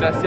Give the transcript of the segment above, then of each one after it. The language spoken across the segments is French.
Merci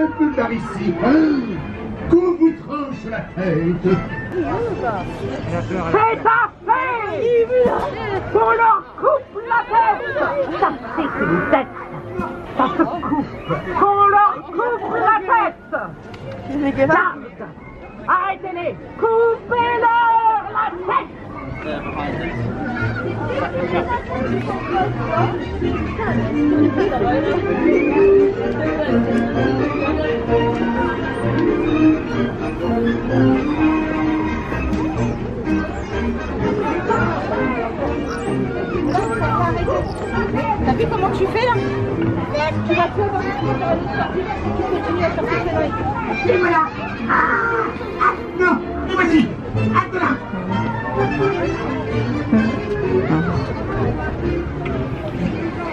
un peu par ici, qu'on vous tranche la tête. C'est parfait pour leur coupe la tête. Ça c'est une tête. Ça se coupe. Qu'on leur coupe la tête. Garde. Arrêtez-les. Coupez-leur la tête. T'as vu comment tu fais là? Tu vas te voir, tu continues à faire tes conneries. Et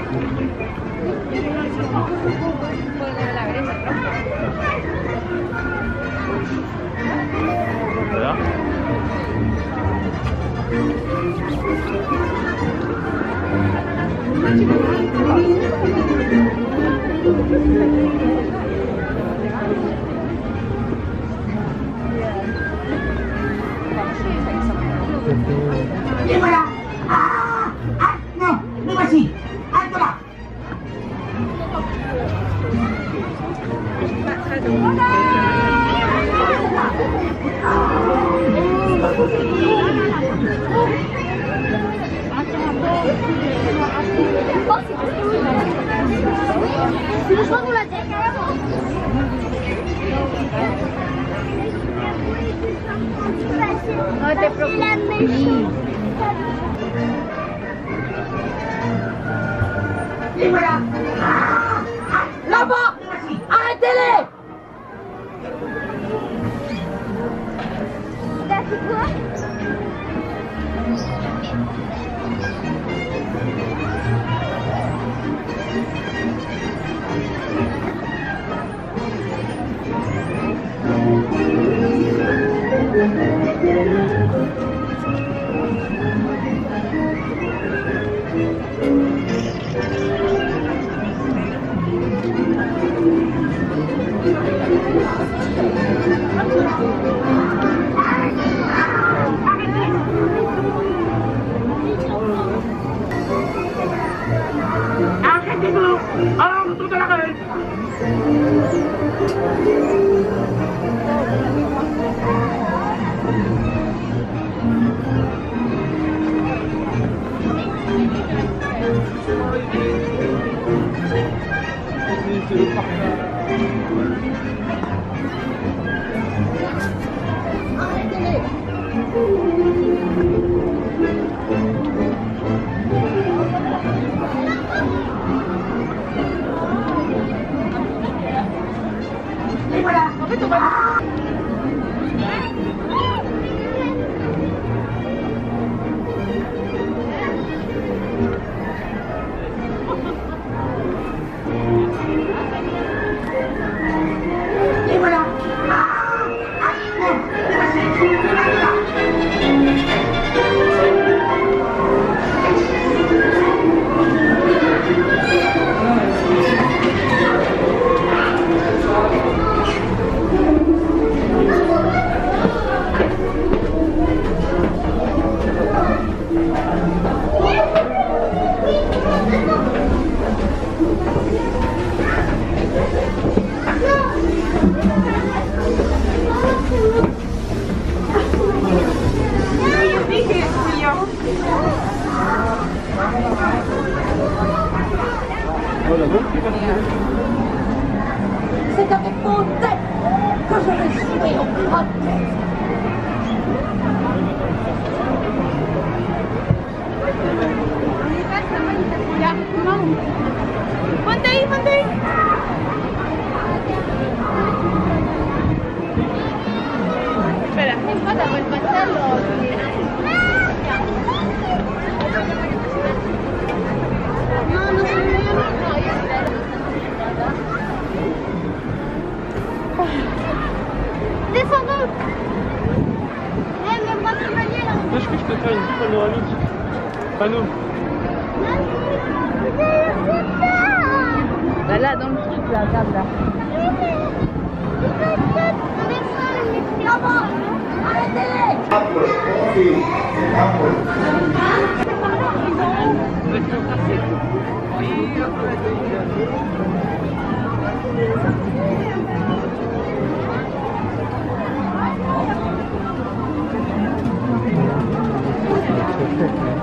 voilà. Ah non, et vas-y. Attends là. Voilà. Et voilà. Ah non, mais voici. Attends là. Je crois qu'on l'a dit carrément. Non, t'es propre. Et voilà. Là-bas, arrêtez-les. T'as fait quoi?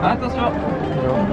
Attention.